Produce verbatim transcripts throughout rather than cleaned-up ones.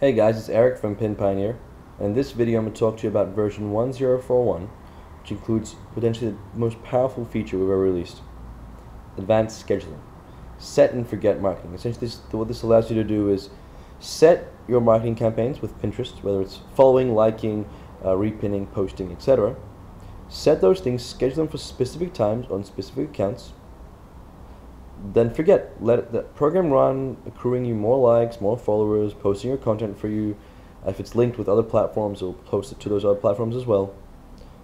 Hey guys, it's Eric from PinPioneer, and in this video I'm going to talk to you about version one zero four one, which includes potentially the most powerful feature we've ever released: advanced scheduling. Set and forget marketing. Essentially this, what this allows you to do is set your marketing campaigns with Pinterest, whether it's following, liking, uh, repinning, posting, et cetera. Set those things, schedule them for specific times on specific accounts. Then forget, let the program run, accruing you more likes, more followers, posting your content for you. If it's linked with other platforms, it'll post it to those other platforms as well.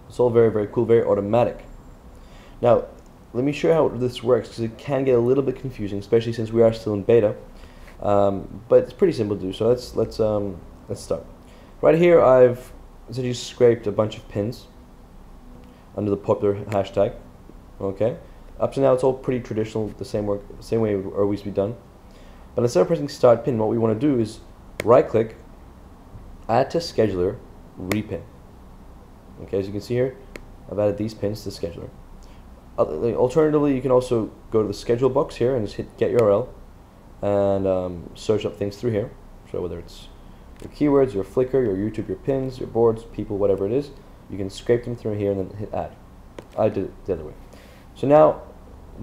It's all very, very cool, very automatic. Now, let me show you how this works, because it can get a little bit confusing, especially since we are still in beta. Um, but it's pretty simple to do, so let's, let's, um, let's start. Right here, I've essentially scraped a bunch of pins under the popular hashtag, okay? Up to now, it's all pretty traditional, the same work, same way it would always be done. But instead of pressing Start Pin, what we want to do is right-click, Add to Scheduler, Repin. Okay, as you can see here, I've added these pins to the scheduler. Alternatively, you can also go to the Schedule box here and just hit Get U R L and um, search up things through here. So whether it's your keywords, your Flickr, your YouTube, your pins, your boards, people, whatever it is, you can scrape them through here and then hit Add. I did it the other way. So now,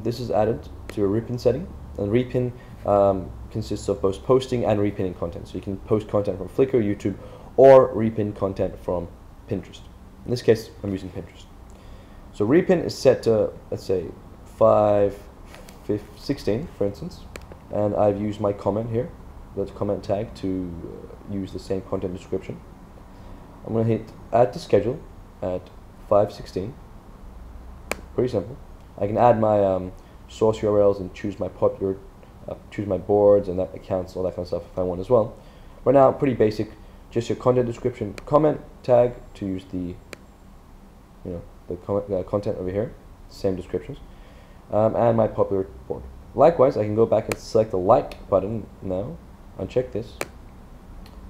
this is added to a repin setting, and repin um, consists of both posting and repinning content. So you can post content from Flickr, YouTube, or repin content from Pinterest. In this case, I'm using Pinterest. So repin is set to, let's say, five, fifteen, sixteen, for instance, and I've used my comment here, that comment tag, to uh, use the same content description. I'm going to hit Add to Schedule at five sixteen. Pretty simple. I can add my um, source U R Ls and choose my popular, uh, choose my boards and that accounts, all that kind of stuff if I want as well. Right now, pretty basic, just your content description, comment tag to use the, you know, the com uh, content over here, same descriptions, um, and my popular board. Likewise, I can go back and select the like button now. Uncheck this.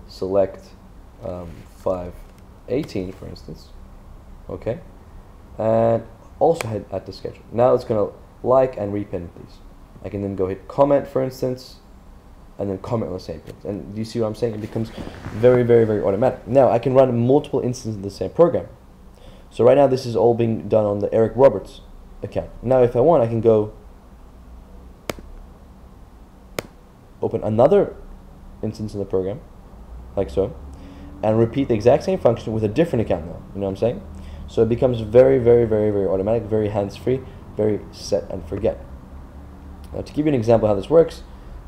Select um, five eighteen, for instance. Okay, and also hit Add to Schedule. Now it's going to like and repin these. I can then go hit comment, for instance, and then comment on the same pins. And do you see what I'm saying? It becomes very, very, very automatic. Now I can run multiple instances of the same program. So right now this is all being done on the Eric Roberts account. Now if I want, I can go open another instance in the program, like so, and repeat the exact same function with a different account now. You know what I'm saying? So it becomes very, very, very, very automatic, very hands-free, very set and forget. Now, to give you an example of how this works,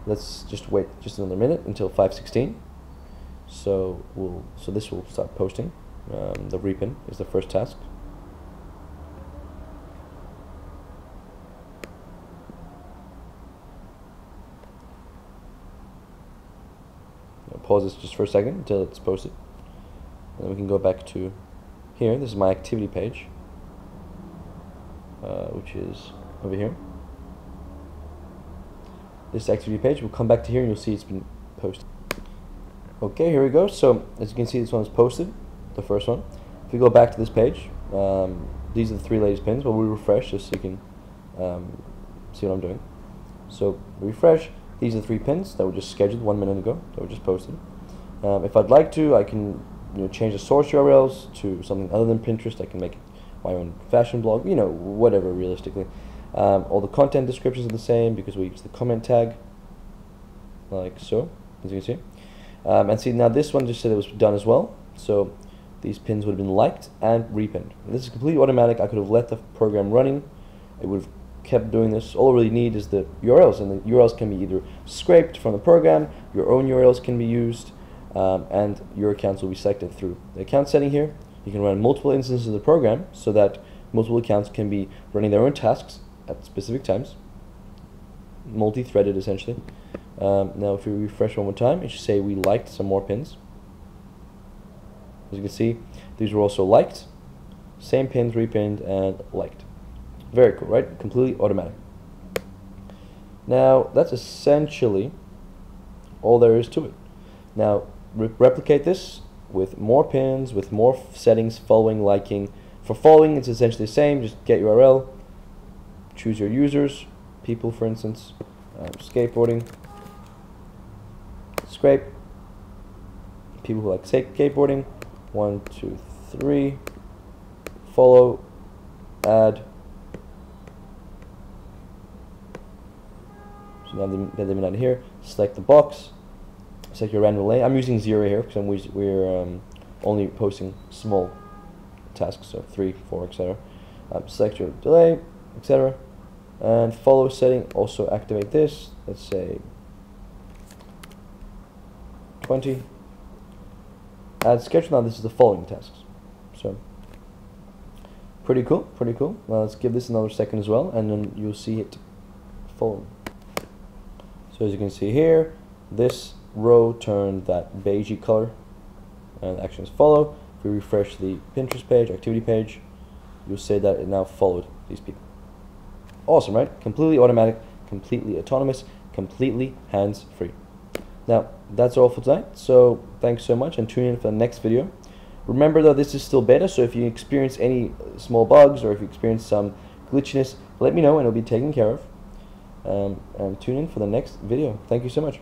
let's just wait just another minute until five sixteen. So we'll so this will start posting. Um, the repin is the first task. I'll pause this just for a second until it's posted, and then we can go back to. Here, this is my activity page, uh, which is over here. This activity page, we'll come back to here and you'll see it's been posted. Okay, here we go. So, as you can see, this one is posted, the first one. If we go back to this page, um, these are the three latest pins, but we'll refresh just so you can um, see what I'm doing. So, refresh, these are the three pins that were just scheduled one minute ago, that were just posted. Um, if I'd like to, I can You know, change the source U R Ls to something other than Pinterest. I can make it my own fashion blog, you know, whatever, realistically. Um, all the content descriptions are the same because we use the comment tag, like so, as you can see. Um, and see, now this one just said it was done as well, so these pins would have been liked and repinned. And this is completely automatic. I could have let the program running. It would have kept doing this. All I really need is the U R Ls, and the U R Ls can be either scraped from the program, your own U R Ls can be used, Um, and your accounts will be selected through the account setting here. You can run multiple instances of the program so that multiple accounts can be running their own tasks at specific times, multi-threaded essentially. Um, now if we refresh one more time, it should say we liked some more pins. As you can see, these were also liked, same pins, repinned, and liked. Very cool, right? Completely automatic. Now that's essentially all there is to it. Now re replicate this with more pins, with more settings, following, liking. For following, it's essentially the same. Just get U R L, choose your users, people, for instance, um, skateboarding, scrape, people who like skateboarding. One, two, three. Follow, add. So now they've been out here. Select the box. Select your random lane. I'm using zero here because I'm we're um, only posting small tasks, so three, four, et cetera. Um, select your delay, et cetera. And follow setting. Also activate this. Let's say twenty. Add schedule. Now this is the following tasks. So pretty cool, pretty cool. Now let's give this another second as well, and then you'll see it following. So as you can see here, this row turned that beigey color, and actions follow. If we refresh the Pinterest page, activity page, you'll see that it now followed these people. Awesome, right? Completely automatic, completely autonomous, completely hands-free. Now, that's all for tonight, so thanks so much, and tune in for the next video. Remember though, this is still beta, so if you experience any small bugs or if you experience some glitchiness, let me know and it'll be taken care of. Um, and tune in for the next video. Thank you so much.